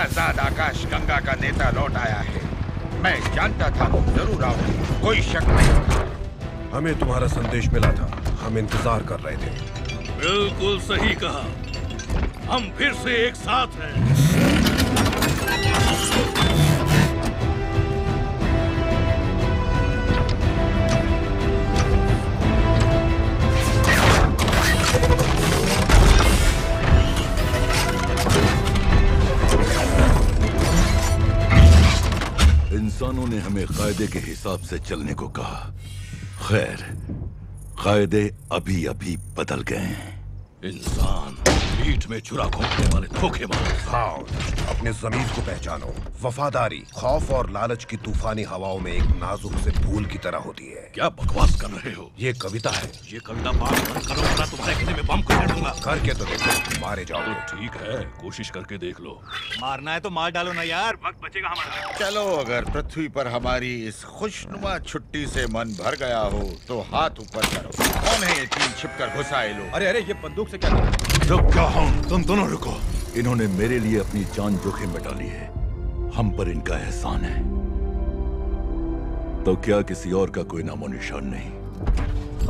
आजाद आकाश गंगा का नेता लौट आया है। मैं जानता था वो जरूर आओगे, कोई शक नहीं। हमें तुम्हारा संदेश मिला था, हम इंतजार कर रहे थे। बिल्कुल सही कहा, हम फिर से एक साथ हैं। इंसानों ने हमें कायदे के हिसाब से चलने को कहा। खैर, कायदे अभी अभी बदल गए हैं। इंसान पीठ में छुरा घोंपने वाले धोखेबाज। हाँ, अपने जमीर को पहचानो। वफादारी खौफ और लालच की तूफानी हवाओं में एक नाजुक से फूल की तरह होती है। क्या बकवास कर रहे हो? ये कविता है। ये कविता पाठ मत करो, वरना तुम्हारे गले में बम कर दूंगा। करके तो देखो, मारे जाओ। ठीक है, कोशिश करके देख लो। मारना है तो मार डालो ना यार, वक्त बचेगा हमारा। चलो, अगर पृथ्वी पर हमारी इस खुशनुमा छुट्टी से मन भर गया हो तो हाथ ऊपर करो। कौन है ये तीन छिपकर घुसाए लोग? अरे अरे, ये बंदूक से क्या करो? तुम दोनों रुको। इन्होंने मेरे लिए अपनी जान जोखिम में डाली है, हम पर इनका एहसान है। तो क्या किसी और का कोई नामो निशान नहीं?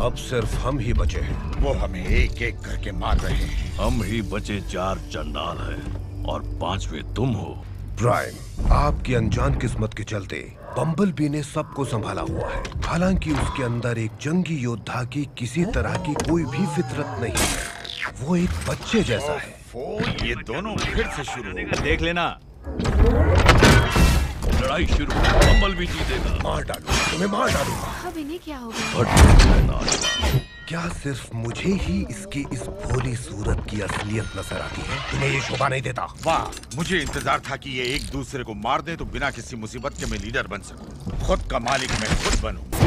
अब सिर्फ हम ही बचे हैं। वो हमें एक एक करके मार रहे हैं। हम ही बचे चार चंडाल हैं और पांचवे तुम हो। प्राइम, आपकी अनजान किस्मत के चलते बम्बलबी ने सबको संभाला हुआ है। हालांकि उसके अंदर एक जंगी योद्धा की किसी तरह की कोई भी फितरत नहीं है। वो एक बच्चे जैसा है। ये दोनों फिर से शुरू होगा, देख लेना। लड़ाई शुरू, बम्बलबी जीतेगा। मार डालूंगा, तुम्हें मार डालूंगा। अब इन्हें क्या होगा? क्या सिर्फ मुझे ही इसकी इस भोली सूरत की असलियत नजर आती है? तुम्हें ये शोभा नहीं देता। वाह, मुझे इंतजार था कि ये एक दूसरे को मार दे तो बिना किसी मुसीबत के मैं लीडर बन सकूं। खुद का मालिक मैं खुद बनूं।